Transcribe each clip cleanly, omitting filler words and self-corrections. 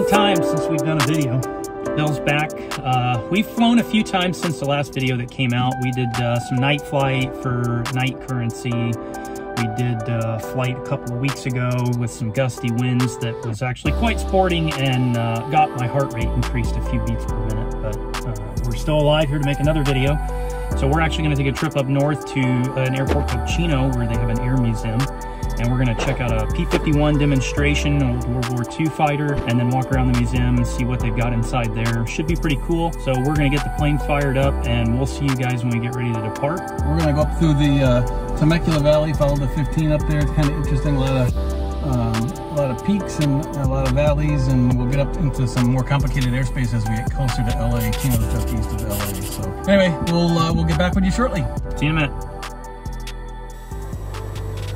long time since we've done a video. Bill's back. We've flown a few times since the last video that came out. We did some night flight for night currency. We did flight a couple of weeks ago with some gusty winds that was actually quite sporting and got my heart rate increased a few beats per minute, but we're still alive here to make another video. So we're actually going to take a trip up north to an airport called Chino where they have an air museum. And we're going to check out a P-51 demonstration, an old World War II fighter, and then walk around the museum and see what they've got inside there. Should be pretty cool. So we're going to get the plane fired up, and we'll see you guys when we get ready to depart. We're going to go up through the Temecula Valley, follow the 15 up there. It's kind of interesting, a lot of peaks and a lot of valleys, and we'll get up into some more complicated airspace as we get closer to LA. Chino's just east of LA. So anyway, we'll get back with you shortly. See you in a minute.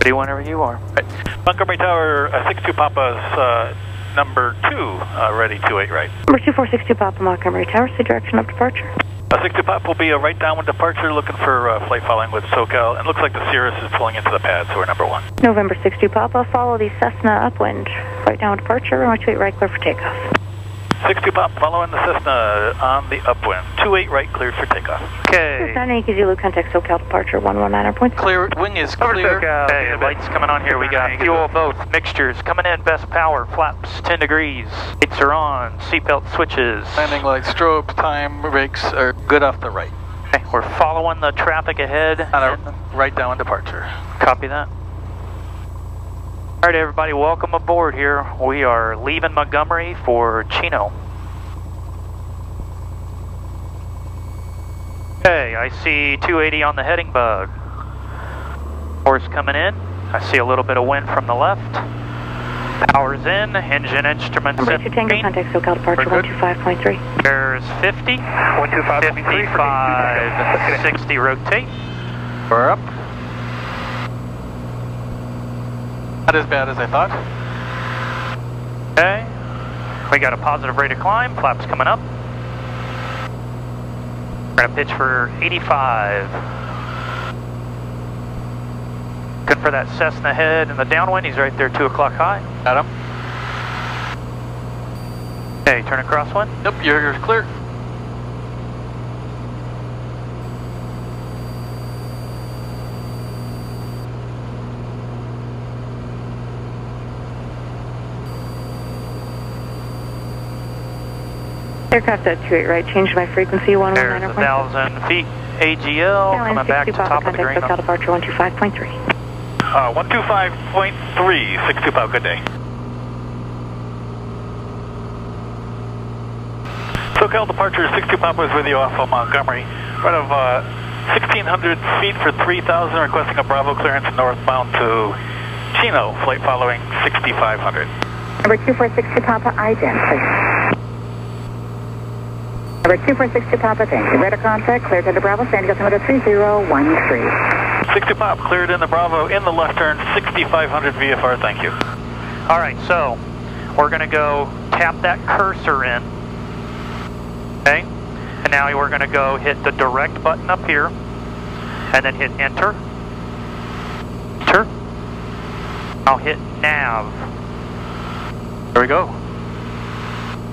Whenever you are. Right. Montgomery Tower, 62 Papa's number 2, ready 28 right. Number 2462 Papa, Montgomery Tower, see direction of departure. 62 Papa will be a right downwind departure, looking for flight following with SoCal, and looks like the Cirrus is pulling into the pad, so we're number 1. November 62 Papa, follow the Cessna upwind, right downwind departure, runway 28 right, clear for takeoff. 62 Papa, following the Cessna on the upwind, 28 right, cleared for takeoff. Okay. Cessna, Yankee Zulu, contact SoCal departure, 119.6. Clear, wing is clear. SoCal. Hey, the lights coming on here, we got fuel both mixtures coming in, best power, flaps 10 degrees, lights are on, seatbelt switches. Landing lights, strobe, time, rakes are good off the right. Okay, we're following the traffic ahead. On a right down departure. Copy that. All right, everybody, welcome aboard here. We are leaving Montgomery for Chino. Okay, I see 280 on the heading bug. Force coming in. I see a little bit of wind from the left. Power's in. Engine instrument 17. Tango contact SoCal departure 125.3. There's 50. 125.3. 60 rotate. We're up. Not as bad as I thought. Okay, we got a positive rate of climb, flaps coming up. We're gonna pitch for 85. Good for that Cessna head in the downwind, he's right there 2 o'clock high. Got him. Okay, turn a crosswind. Nope, you're clear. Aircraft at 28 right, changed my frequency, 119.6. There's 1,000 feet, AGL, coming back to top of the green. Contact SoCal departure, 125.3. 125.3, 625, good day. SoCal departure, 62 Papa is with you off of Montgomery. Right of 1,600 feet for 3,000, requesting a Bravo clearance northbound to Chino, flight following 6,500. Number 2462 Papa, IGEN, please. Number 2462 Papa, thank you. Radar contact, cleared into Bravo, standing up to 3013. 62 Pop, cleared into Bravo, in the left turn, 6,500 VFR, thank you. All right, so we're gonna go tap that cursor in, okay? And now we're gonna go hit the direct button up here, and then hit enter. Enter. I'll hit nav. There we go.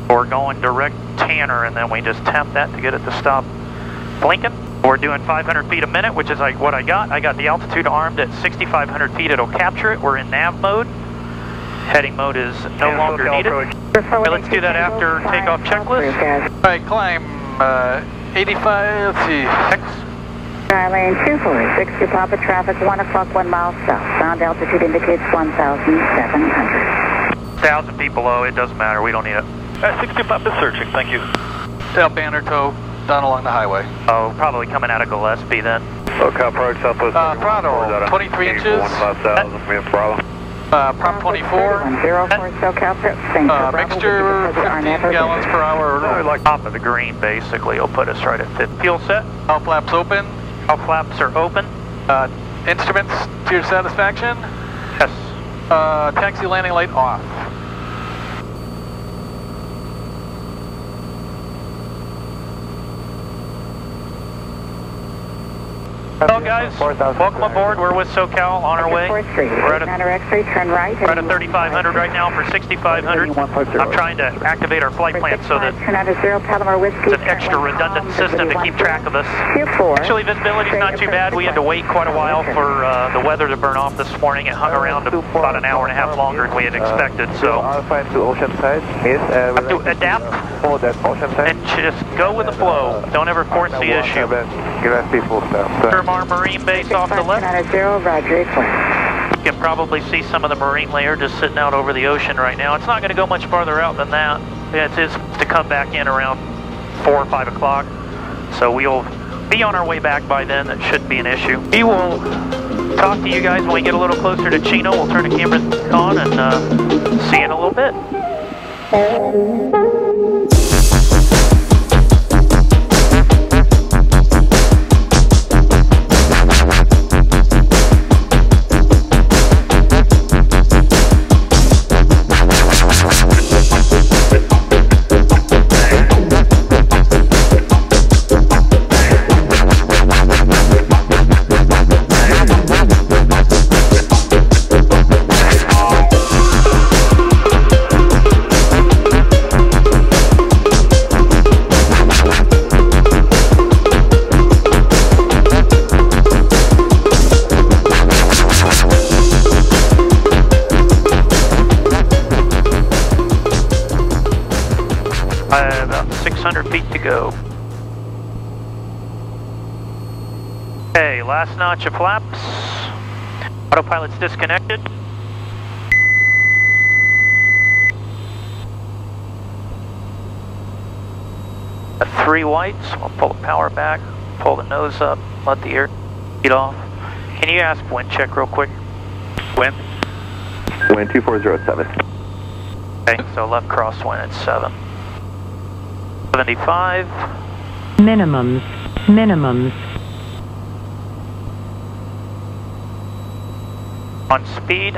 We're going direct Tanner, and then we just tap that to get it to stop blinking. We're doing 500 feet a minute, which is like what I got. I got the altitude armed at 6,500 feet. It'll capture it. We're in nav mode. Heading mode is no longer needed. Okay, let's do that after takeoff checklist. All right, climb 85, let's see, Lane 2462 Papa, traffic 1 o'clock, 1 mile south. Sound altitude indicates 1,700. 1,000 feet below, it doesn't matter. We don't need it. 62 Pop is searching, thank you. South Banner Toe, down along the highway. Oh, probably coming out of Gillespie then. SoCal approach southwest. Throttle, 23 inches. Prop 24. Mixture, 15 gallons per hour. Top of the green, basically. It'll put us right at 50. Fuel set. All flaps open. All flaps are open. Instruments to your satisfaction. Yes. Taxi landing light off. Hello guys, welcome aboard. We're with SoCal on our way. We're at a 3,500 right now for 6,500. I'm trying to activate our flight plan so that it's an extra redundant system to keep track of us. Actually, visibility's not too bad. We had to wait quite a while for the weather to burn off this morning. It hung around about an hour and a half longer than we had expected. So I have to adapt and just go with the flow. Don't ever force the issue. Miramar Marine Base off the left. You can probably see some of the marine layer just sitting out over the ocean right now. It's not going to go much farther out than that. It is to come back in around 4 or 5 o'clock. So we'll be on our way back by then. That shouldn't be an issue. We will talk to you guys when we get a little closer to Chino. We'll turn the cameras on and see you in a little bit. About 600 feet to go. Okay, last notch of flaps. Autopilot's disconnected. Got 3 whites. I'll pull the power back, pull the nose up, let the air get off. Can you ask wind check real quick? Wind? Wind 2407. Okay, so left crosswind at 7. 75. Minimums. On speed.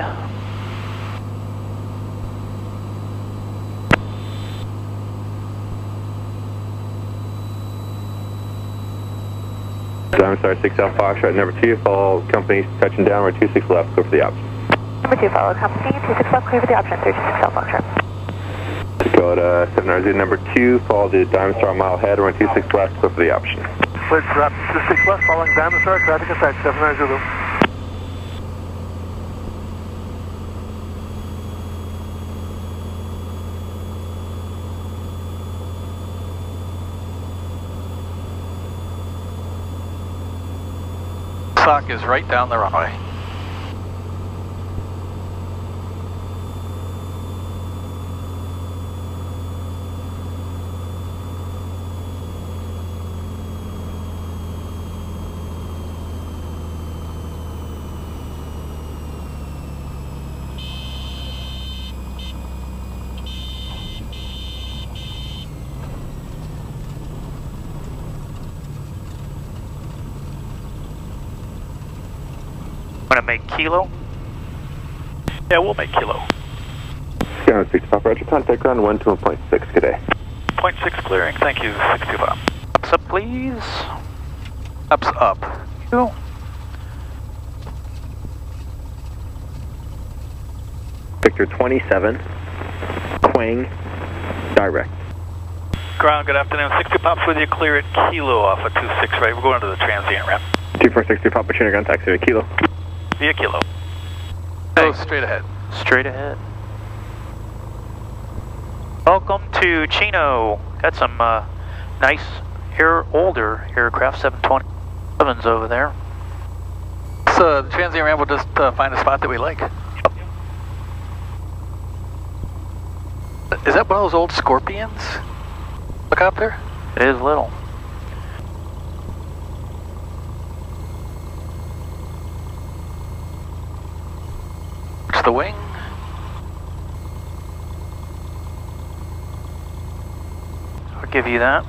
I'm sorry, 6 out Foxtrot, number 2, follow company, touching down, we're 26 left, go for the option. Number 2, follow company, 26 left, clear for the option, 36 out Foxtrot. Dakota 700, number 2, follow the Diamond Star mile ahead, run 26 left, go for the option. Clear drop 26 left, following Diamond Star, traffic inside 700. Sock is right down the runway. Want to make kilo? Yeah, we'll make kilo. Sierra 65, roger, contact ground 121.6 today. 0.6 clearing, thank you, 65. Ups up, please. Ups up. Kilo. Victor 27, Quang, direct. Ground, good afternoon. 60 pops with you, clear at kilo off of 26 right. We're going to the transient ramp. 2460, pop a tuner gun, taxi to kilo. Via kilo. Hey, straight ahead. Straight ahead. Welcome to Chino. Got some nice, older aircraft, 727s over there. So the transient ramp will just find a spot that we like. Is that one of those old Scorpions? Look out there. It is little. The wing. I'll give you that.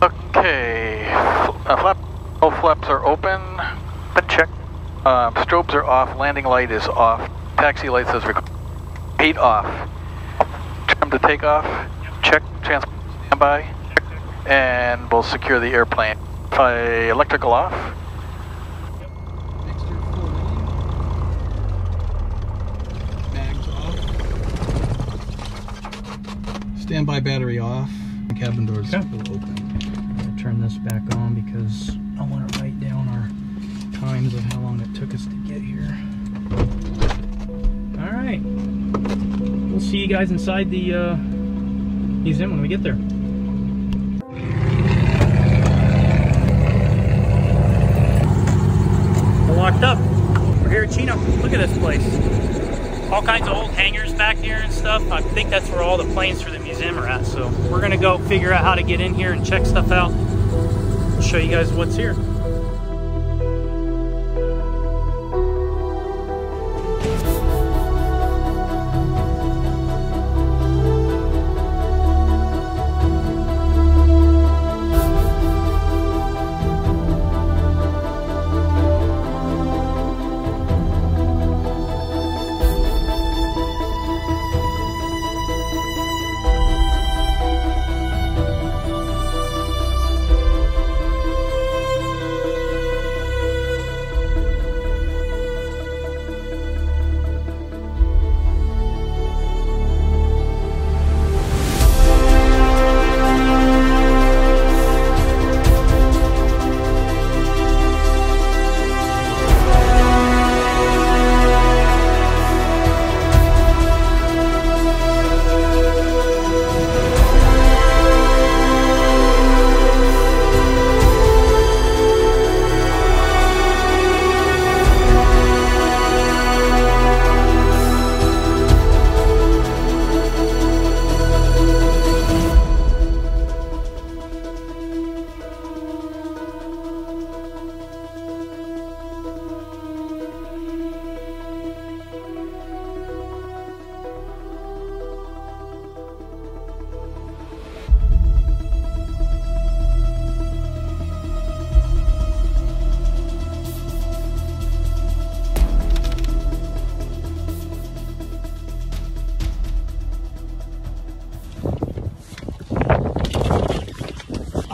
Okay. All flaps are open. Check. Strobes are off. Landing light is off. Taxi light says repeat off. Trim to take off. Check. Transport standby. And we'll secure the airplane. Electrical off. Standby battery off. The cabin doors still open. I'll turn this back on because I want to write down our times of how long it took us to get here. All right. We'll see you guys inside the museum when we get there. We're locked up. We're here at Chino. Look at this place. All kinds of old hangars back here and stuff. I think that's where all the planes for the museum are at. So we're going to go figure out how to get in here and check stuff out. I'll show you guys what's here.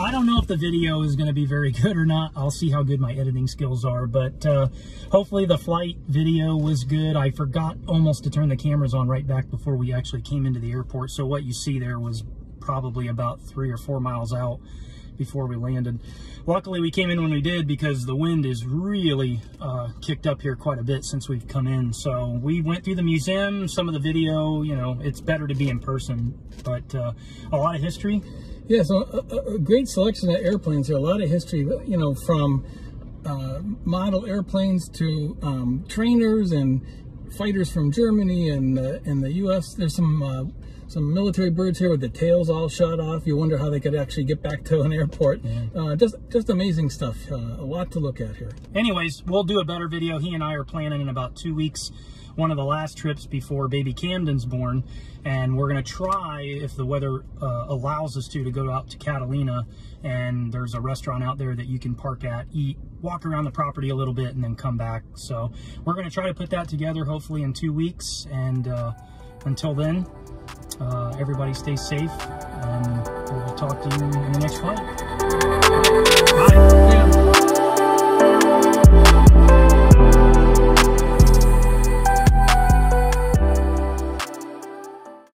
I don't know if the video is going to be very good or not. I'll see how good my editing skills are, but hopefully the flight video was good. I forgot almost to turn the cameras on right back before we actually came into the airport, so what you see there was probably about 3 or 4 miles out before we landed. Luckily, we came in when we did because the wind is really kicked up here quite a bit since we've come in. So we went through the museum, some of the video, you know, it's better to be in person, but a lot of history. Yeah, so a great selection of airplanes here, a lot of history, you know, from model airplanes to trainers and fighters from Germany and the U.S. There's some military birds here with the tails all shot off. You wonder how they could actually get back to an airport. Yeah. Just amazing stuff, a lot to look at here. Anyways, we'll do a better video. He and I are planning in about 2 weeks. One of the last trips before baby Camden's born, and we're going to try, if the weather allows us to go out to Catalina, and there's a restaurant out there that you can park at, eat, walk around the property a little bit, and then come back. So we're going to try to put that together hopefully in 2 weeks, and until then, everybody stay safe, and we'll talk to you in the next flight. Bye.